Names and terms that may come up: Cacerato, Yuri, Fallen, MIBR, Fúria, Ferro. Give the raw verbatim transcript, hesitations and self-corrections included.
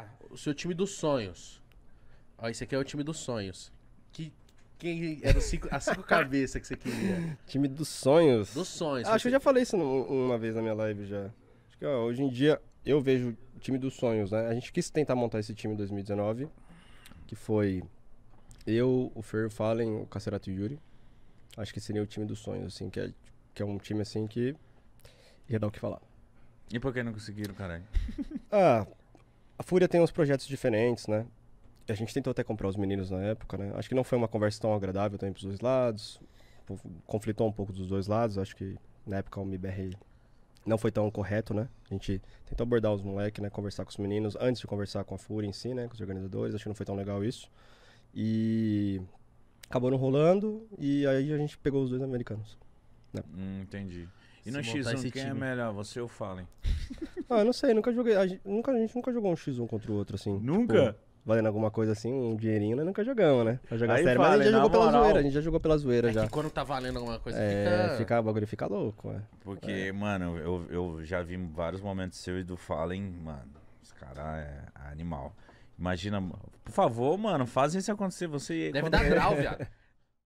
Ah, o seu time dos sonhos. Ó, esse aqui é o time dos sonhos. Que... Quem era cinco, as cinco cabeças que você queria? Time dos sonhos? Dos sonhos. Ah, acho que eu já falei isso no, uma vez na minha live já. Acho que, ó, hoje em dia eu vejo o time dos sonhos, né? A gente quis tentar montar esse time em dois mil e dezenove, que foi eu, o Ferro, o Fallen, o Cacerato e o Yuri. Acho que seria o time dos sonhos, assim, que é, que é um time, assim, que ia dar o que falar. E por que não conseguiram, caralho? Ah, a Fúria tem uns projetos diferentes, né? A gente tentou até comprar os meninos na época, né? Acho que não foi uma conversa tão agradável também pros dois lados. Conflitou um pouco dos dois lados. Acho que na época o M I B R não foi tão correto, né? A gente tentou abordar os moleques, né? Conversar com os meninos antes de conversar com a Fúria em si, né? Com os organizadores. Acho que não foi tão legal isso. E acabou não rolando. E aí a gente pegou os dois americanos. Né? Hum, entendi. E no X um, quem é melhor? Você ou Fallen? Ah, eu não sei. Nunca joguei. A gente nunca, a gente nunca jogou um X um contra o outro, assim. Nunca? Tipo, valendo alguma coisa assim, um dinheirinho, nós nunca jogamos, né? Pra jogar sério, mas a gente já jogou pela zoeira, a gente já jogou pela zoeira já. É que quando tá valendo alguma coisa é, fica... fica... O bagulho fica louco, é. Porque, é. mano, eu, eu já vi vários momentos seus e do Fallen, mano, esse cara é animal. Imagina, por favor, mano, fazem isso acontecer, você... Deve dar grau, viado.